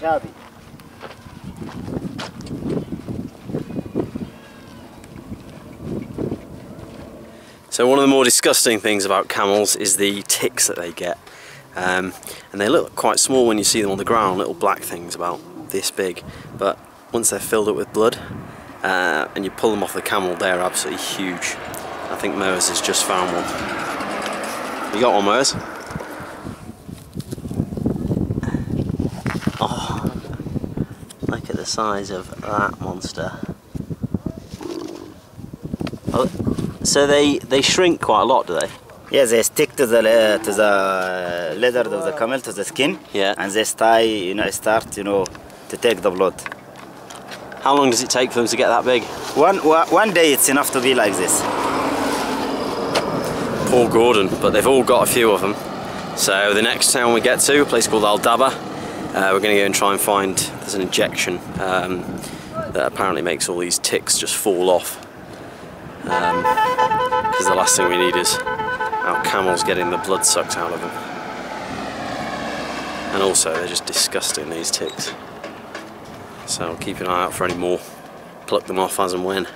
Xavi. So one of the more disgusting things about camels is the ticks that they get. And they look quite small when you see them on the ground, little black things about this big. But once they're filled up with blood and you pull them off the camel, they're absolutely huge. I think Moers has just found one. You got one, Moers? Oh, look at the size of that monster. Oh, so they shrink quite a lot, do they? Yeah, they stick to the leather of the camel, to the skin. Yeah. And they start to take the blood. How long does it take for them to get that big? One day it's enough to be like this. Poor Gordon, but they've all got a few of them. So the next town we get to, a place called Aldaba, we're going to go and try and find, there's an injection that apparently makes all these ticks just fall off. Because the last thing we need is our camels getting the blood sucked out of them. And also they're just disgusting, these ticks. So keep an eye out for any more. Pluck them off as and when.